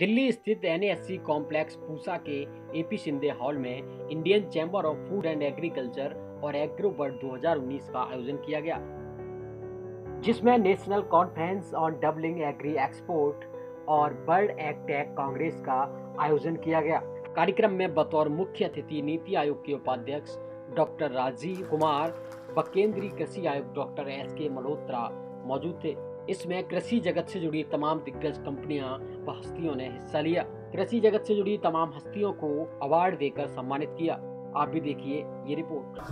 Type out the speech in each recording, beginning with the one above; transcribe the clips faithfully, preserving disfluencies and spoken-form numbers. दिल्ली स्थित N A S C complex Pusa के A P Shinde hall में Indian chamber of food and agriculture और agro World दो हज़ार उन्नीस का आयोजन किया गया, जिसमें national conference on doubling agree export और वर्ल्ड एग्टेक कांग्रेस का आयोजन किया गया। कार्यक्रम में बतौर मुख्य अतिथि नीति आयोग के उपाध्यक्ष डॉक्टर राजीव कुमार व केंद्रीय कृषि आयुक्त डॉक्टर एस के मल्होत्रा मौजूद थे। इसमें कृषि जगत से जुड़ी तमाम दिग्गज कंपनियां व हस्तियों ने हिस्सा लिया। कृषि जगत से जुड़ी तमाम हस्तियों को अवार्ड देकर सम्मानित किया। आप भी देखिए ये report.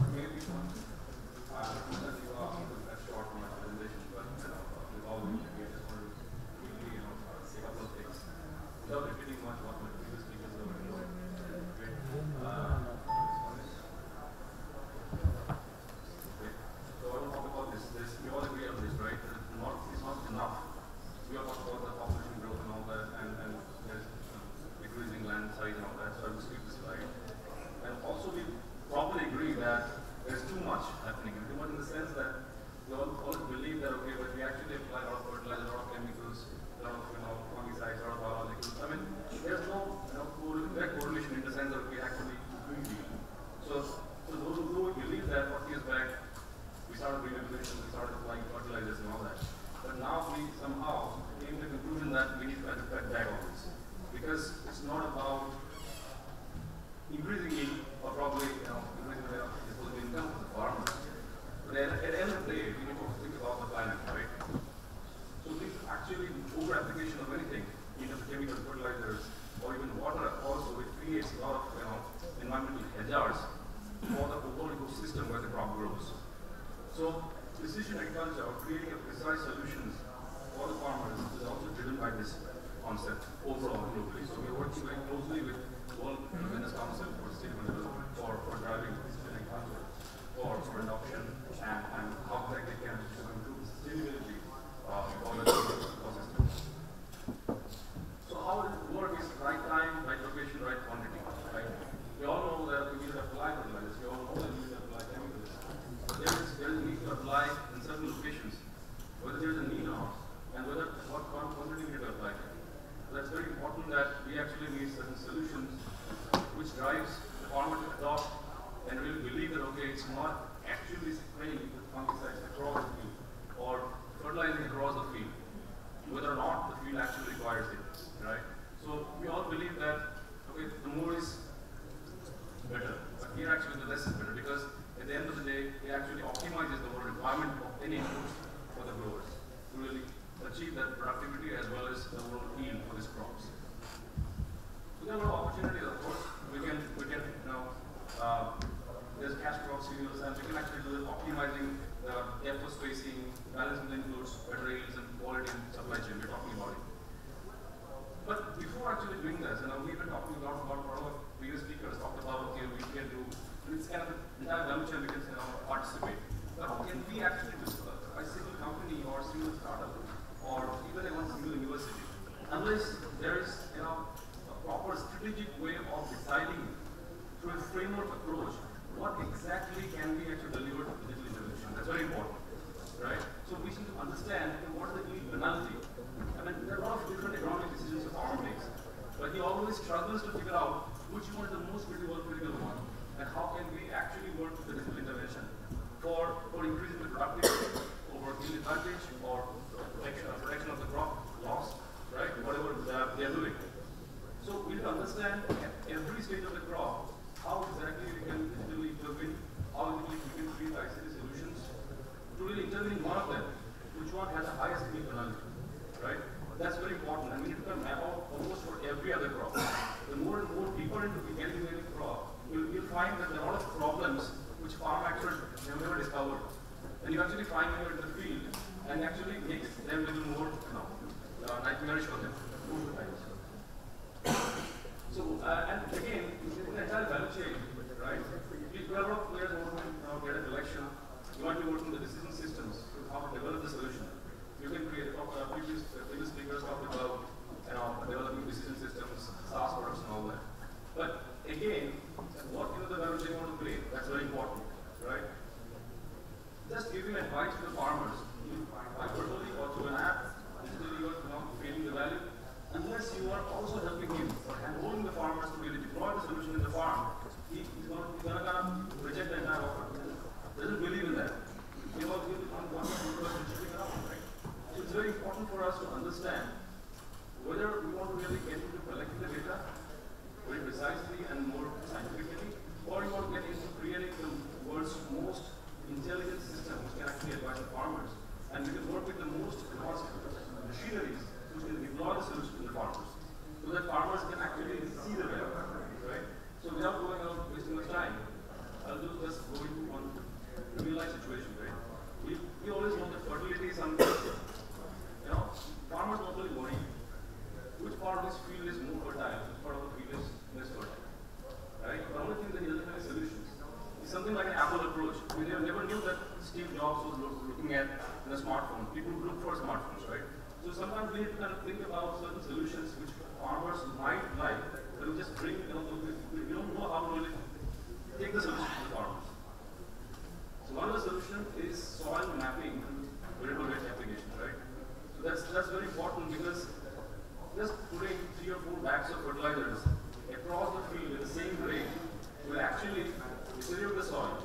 Precision agriculture, or creating a precise solutions for the farmers, is also driven by this concept overall globally. So we are working very closely with World Business Council for sustainable development, for for driving precision agriculture, for for adoption and and how that they can improve sustainability uh, of the ecosystem. So our work is right time, right location, right quantity. Right? We all know that we need to apply fertilizers. We all know that we need to apply chemicals. There is there is need to apply. Locations, whether there is a need or not, and whether what quantity we need to apply. So that's very important that we actually need certain solutions which drives the farmer to adopt and really believe that okay, it's not actually spraying with fungicides across the field or fertilizing across the field, whether or not the field actually requires it, right? So we all believe that okay, the more is better, but here actually the less is better because at the end of the day, it actually optimizes the whole requirement of any input for the growers to really achieve that productivity as well as the overall yield for these crops. So there are a lot of opportunities, of course. We can, we can you know, uh, there's cash crop cereals, and we can actually do the optimizing the depth of spacing, balance of the inputs, better yields, and quality and supply chain. We're talking about it. But before actually doing this, and you know, we've been talking a lot about one of the previous speakers talked about okay, we can do. It's kind of entire value chain we can participate. But can we actually do a single company or a single startup or even a one single university? Unless there is, you know, a proper strategic way of deciding through a framework approach what exactly can we actually deliver to digital innovation. That's very important, right? So we should understand what is the key penalty. I mean, there are a lot of different economic decisions a farmer makes, but he always struggles to figure out which one is the most critical, critical one. And how can we actually work with the digital intervention for, for increasing the productivity over yield advantage or protection, protection of the crop loss, right? Whatever they are doing. So we need to understand at every stage of the crop how exactly we can digitally intervene, how we can create I C T solutions to really intervene in one of them, which one has the highest yield penalty, right? That's very important. And we need to map out almost for every other crop. The more and more deeper into the getting any crop, You'll, you'll find that there are a lot of problems which farm actors have never discovered. And you actually find them in the field and actually makes them a little more you know, uh, nightmarish for them. So, uh, and again, it's an entire value chain, right? There are a lot of players who want to get an election. You want to be working the decision systems to how to develop the solution. You can create, uh, previous, uh, previous speakers talked about you know, developing decision systems, SaaS products and all that. But again, what kind of the value they want to play, that's very important, right? Just giving advice to the farmers, by verbally or through an app, digitally or you know, creating the value, unless you are also also helping him or emboldening the farmers to really deploy the solution in the farm, he is going to kind of reject the entire offer. Doesn't believe in that. He was going to want to shift around, right? So it's very important for us to understand whether we want to really get into collecting the data very precisely and more scientifically, or we want to get into creating the world's most intelligent system which can actually advise the farmers, and we can work with the most advanced machineries which can deploy the solution to the farmers, so that farmers can actually see the value, right? So without going out wasting much time, I'll just go into one real life situation, right? We, we always know that fertility is something, you know, farmers don't really worry which part of this field is more fertile, which part of the field is less fertile, right? The only thing that he doesn't have solutions is something like an Apple approach. We never knew that Steve Jobs was looking at in a smartphone. People look for smartphones, right? So sometimes we need to kind of think about certain solutions which farmers might like, but we just bring, you know, we don't know how to really take the solution to the farmers. So one of the solutions is soil mapping and variable rate application, right? So that's, that's very important, because just putting three or four bags of fertilizers across the field in the same rate will actually deteriorate the soil,